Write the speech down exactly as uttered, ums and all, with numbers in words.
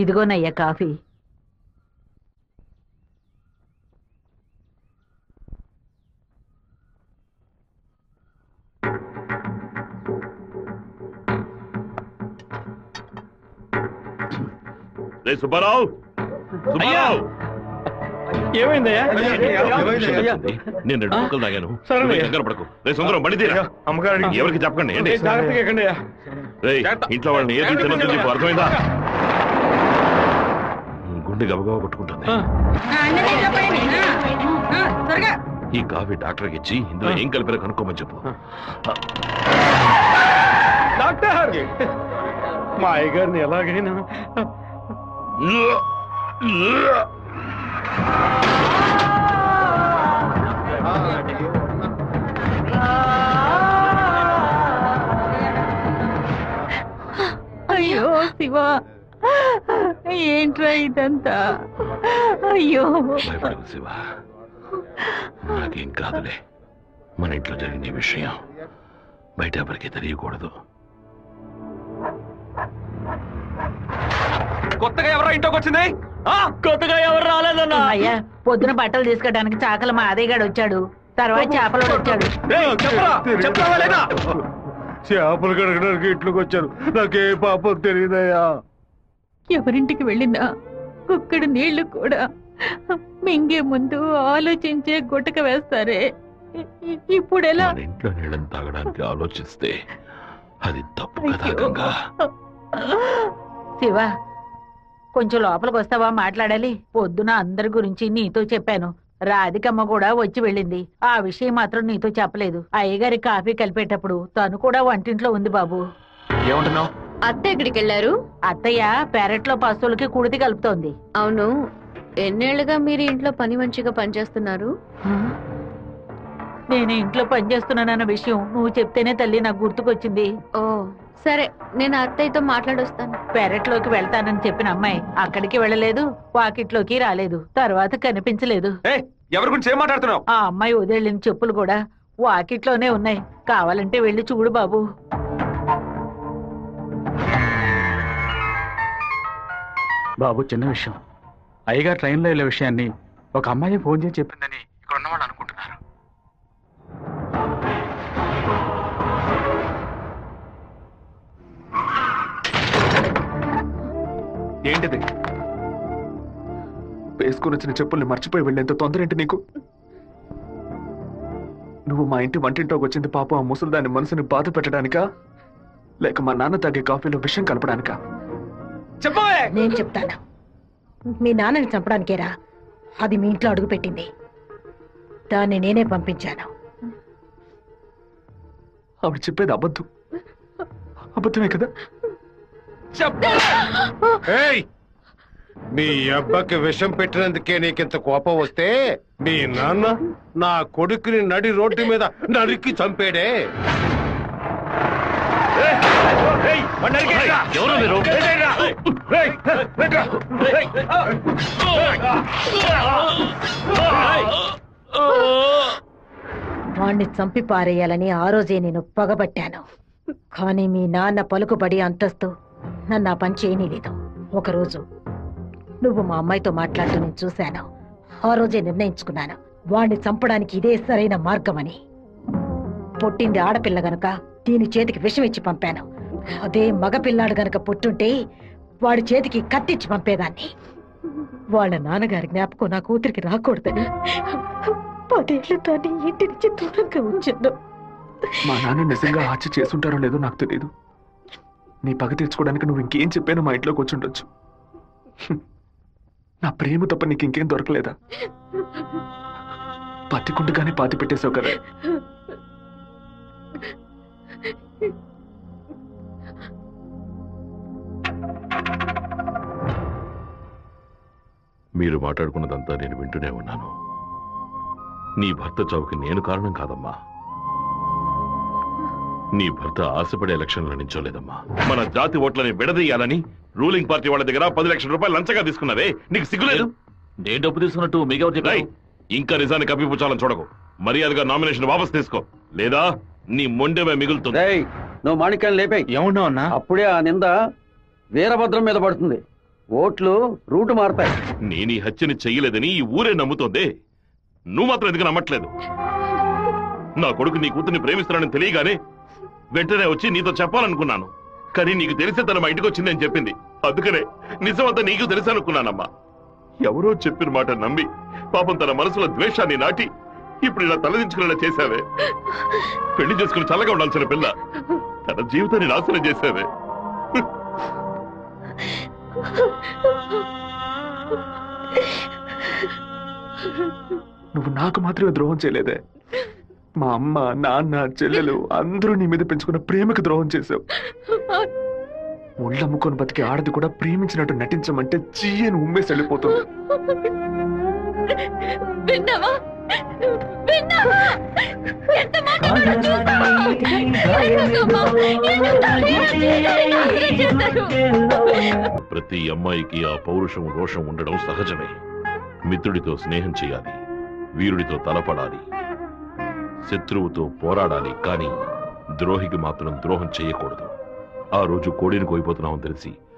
ఇదిగోనయ్య coffee. Subbarao Subbarao ఏమైందయ్యా? నేను రెండు మొక్కలు తాగాను. దగ్గర పడకు. రే సుందరం, బండి తీరా. అమ్మగారు ఎవరికి చెప్పకండి. ఇంట్లో వాళ్ళని ఏదో చెప్పు, అర్థమైందా? గుండె గబగబా కొట్టుకుంటుంది. ఈ కాఫీ డాక్టర్కి ఇచ్చి ఇందులో ఏం కలిపారో కనుక్కోమని చెప్పు. డాక్టర్, మా అయ్యగారిని ఎలాగైనా అయ్యో శివా, ఏంట్రా ఇదంతా? అయ్యో శివా, నాకేం కాదులే. మన ఇంట్లో జరిగిన విషయం బయట ఎవరికి తెలియకూడదు. కొత్తగా ఎవరో ఇంట్లోకి వచ్చింది. కొత్తగా ఎవరు రాలేదన్నా. అయ్యా, పొద్దున బట్టలు తీసుకోవడానికి చాకల మా అదే గాడు వచ్చాడు. తర్వాత చేపలు వచ్చాడు. చేపలు కడగడానికి ఇంట్లోకి వచ్చారు. నాకే పాపం తెలియదయ్యా. ఎవరింటికి వెళ్ళినా ఒక్కడు నీళ్లు కూడా మింగే ముందు ఆలోచించే గుటక వేస్తారే. ఇప్పుడు ఎలా? ఇంట్లో నీళ్ళని తాగడానికి ఆలోచిస్తే అది తప్పు కదా. శివా, కొంచెం లోపలికి వస్తావా? మాట్లాడాలి. పొద్దున అందరి గురించి నీతో చెప్పాను. రాధికమ్మ కూడా వచ్చి వెళ్ళింది. ఆ విషయం మాత్రం నీతో చెప్పలేదు. అయ్యగారి కాఫీ కలిపేటప్పుడు తను కూడా వంటింట్లో ఉంది. బాబు, ఏమంటున్నావు? అత్త ఎక్కడికి వెళ్లారు? అత్తయ్య పెరట్లో పశువులకి కుడితి కలుపుతోంది. అవును, ఎన్నేళ్లుగా మీరు ఇంట్లో పని మంచిగా పనిచేస్తున్నారు? నేను ఇంట్లో పనిచేస్తున్నానన్న విషయం నువ్వు చెప్తేనే తల్లి నాకు గుర్తుకొచ్చింది. ఓ సరే, నేను అత్తయ్యతో మాట్లాడొస్తాను. పెరట్లోకి వెళ్తానని చెప్పిన అమ్మాయి అక్కడికి వెళ్ళలేదు, వాకిట్లోకి రాలేదు, తర్వాత కనిపించలేదు. ఆ అమ్మాయి వదిలిన చెప్పులు కూడా వాకిట్లోనే ఉన్నాయి. కావాలంటే వెళ్ళి చూడు బాబు. బాబు, చిన్న విషయం. అయ్యగా ట్రైన్లో వెళ్ళే విషయాన్ని ఒక అమ్మాయి ఫోన్ చేసి చెప్పిందని ఇక్కడ ఉన్నవాళ్ళు అనుకుంటున్నారు. ఏంటిది? వేసుకుని వచ్చిన చెప్పుల్ని మర్చిపోయి వెళ్ళేంత తొందరేంటి నీకు? నువ్వు మా ఇంటి వంటింట్లోకి వచ్చింది పాపం ఆ ముసలిదాని మనసుని బాధ పెట్టడానికా, లేక మా నాన్న తాగే కాఫీలో విషయం కలపడానికా? చెప్పవే. నేను చెప్తాను. మీ నాన్నని చంపడానికేరా అది మీ ఇంట్లో అడుగు పెట్టింది. దాన్ని నేనే పంపించాను. ఆవిడ చెప్పేది అబద్ధం. అబద్ధమే కదా. మీ అబ్బకి విషం పెట్టినందుకే నీకింత కోపం వస్తే మీ నాన్న నా కొడుకుని నడి రోడ్డు మీద నరికి చంపాడే. వాణ్ణి చంపి పారేయాలని ఆ రోజే నేను పగబట్టాను. కానీ మీ నాన్న పలుకుబడి అంతస్తు నన్ను ఆ పని చేయనీలేదు. ఒకరోజు నువ్వు మా అమ్మాయితో మాట్లాడుతూ నేను చూశాను. ఆ రోజే నిర్ణయించుకున్నాను వాణ్ణి చంపడానికి ఇదే సరైన మార్గం అని. పుట్టింది ఆడపిల్ల గనుక దీని చేతికి విషం ఇచ్చి పంపాను. అదే మగపిల్లాడు గనక పుట్టుంటే వాడి చేతికి కత్తిచ్చి పంపేదాన్ని. వాళ్ళ నాన్నగారి జ్ఞాపకం నా కూతురికి రాకూడదని పదేళ్ళు దాన్ని ఇంటి నుంచి దూరంగా ఉంచాను. మా నాన్న నిజంగా హత్య చేసుంటారో లేదో నాకు తెలియదు. నీ పగ తీర్చుకోవడానికి నువ్వు ఇంకేం చెప్పాను మా ఇంట్లోకి వచ్చి ఉండొచ్చు. నా ప్రేమ తప్ప నీకు ఇంకేం దొరకలేదా? పత్తికుండగానే పాతి పెట్టేశావు కదా. మీరు మాట్లాడుకున్నదంతా నేను వింటూనే ఉన్నాను. నీ భర్త చావుకి నేను కారణం కాదమ్మా. నీ భర్త ఆశపడే ఎలక్షన్లో నించోలేదమ్మా. మన జాతి ఓట్లని విడదీయాలని రూలింగ్ పార్టీ వాళ్ళ దగ్గర పది లక్షల రూపాయలు లంచగా తీసుకున్నావే, నీకు సిగ్గులేదు? నేను డబ్బు తీసుకున్నట్టు మీకెవరు? ఇంకా నిజాన్ని కప్పిపుచ్చాలని చూడకు. మర్యాదగా నామినేషన్ వాపస్ తీసుకో, లేదా నీ మొండమే మిగులుతుంది. నువ్వు మాణిక్యాన్ని లేపే. ఏమన్నా అప్పుడే ఆ నింద వీరభద్రం మీద పడుతుంది. ఓట్లు రూట్ మారతాయి. నేను ఈ హత్యని చెయ్యలేదని ఈ ఊరే నమ్ముతోంది. నువ్వు మాత్రం ఎందుకు నమ్మట్లేదు? నా కొడుకు నీ కూతుర్ని ప్రేమిస్తున్నానని తెలియగానే వెంటనే వచ్చి నీతో చెప్పాలనుకున్నాను, కానీ నీకు తెలిసే తన మా ఇంటికి వచ్చిందని చెప్పింది. అందుకనే నిజమంతా నీకు తెలుసు అనుకున్నానమ్మా. ఎవరో చెప్పిన మాట నమ్మి పాపం తన మనసులో ద్వేషాన్ని నాటి ఇప్పుడు ఇలా తలదించుకునేలా చేశావే. పెళ్లి చేసుకుని చల్లగా ఉండాల్సిన పిల్ల తన జీవితాన్ని నాశనం చేశావే. నువ్వు నాకు మాత్రమే ద్రోహం చేయలేదే, మా అమ్మ నాన్న చెల్లెలు అందరూ నీ మీద పెంచుకున్న ప్రేమకు ద్రోహం చేశావు. ఒళ్ళమ్ముకొని బతికి ఆడది కూడా ప్రేమించినట్టు నటించమంటే చీయని ఉమ్మేసి వెళ్ళిపోతుంది. ప్రతి అమ్మాయికి ఆ పౌరుషం రోషం ఉండడం సహజమే. మిత్రుడితో స్నేహం చేయాలి, వీరుడితో తలపడాలి, శత్రువుతో పోరాడాలి, కానీ ద్రోహికి మాత్రం ద్రోహం చేయకూడదు. ఆ రోజు కోడిని కోయిపోతున్నామని తెలిసి